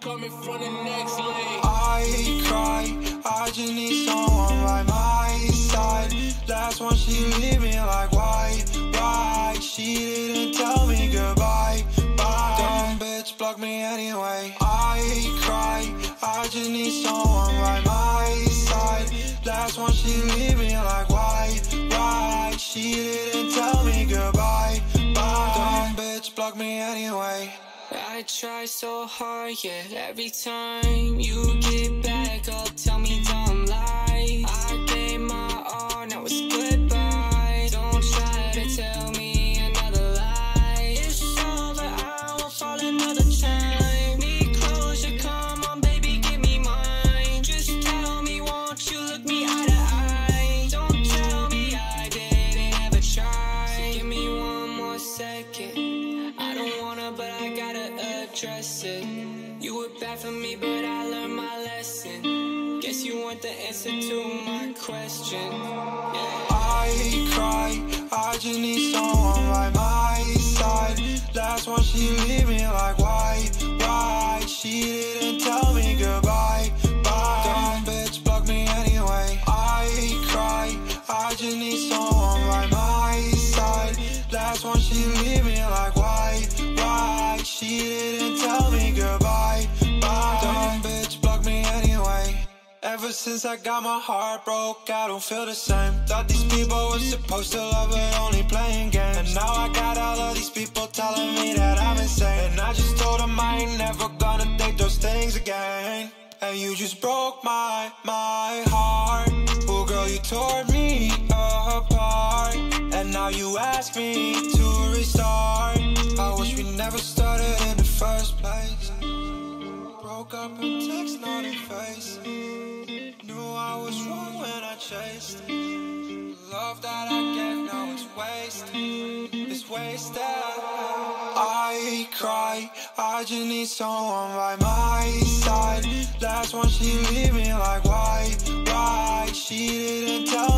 I'm coming from the next lane. I cry, I just need someone by my side. Last one she leave me like why? She didn't tell me goodbye, bye. Dumb bitch, block me anyway. I cry, I just need someone by my side. Last one she leave me like why? She didn't tell me goodbye, bye. Dumb bitch, block me anyway. I try so hard, yeah, every time you get back up, tell me dumb lies. I gave my all, now it's goodbye. Don't try to tell me another lie. It's over, I will fall another time. Need closure, come on baby, give me mine. Just tell me, won't you look me eye to eye? Don't tell me I didn't ever try. So give me one more second, I don't wanna, but I gotta address it. You were bad for me, but I learned my lesson. Guess you weren't the answer to my question, yeah. I cry, I just need someone by my side. Last one she leave me like why? She didn't tell me goodbye, bye. Dumb bitch, block me anyway. I cry, I just need someone by my side. Last one she leave me like why? She didn't tell me goodbye, bye. Dumb bitch, block me anyway. Ever since I got my heart broke, I don't feel the same. Thought these people were supposed to love but only playing games. And now I got all of these people telling me that I'm insane. And I just told them I ain't never gonna think those things again. And you just broke my heart. Oh girl, you tore me apart. And now you ask me to restart. I wish we never started in the first place. Broke up and text, not in face. Knew I was wrong when I chased. Love that I gave, now it's waste. It's wasted. I cry, I just need someone by my side. Last one she leave me like why? She didn't tell me.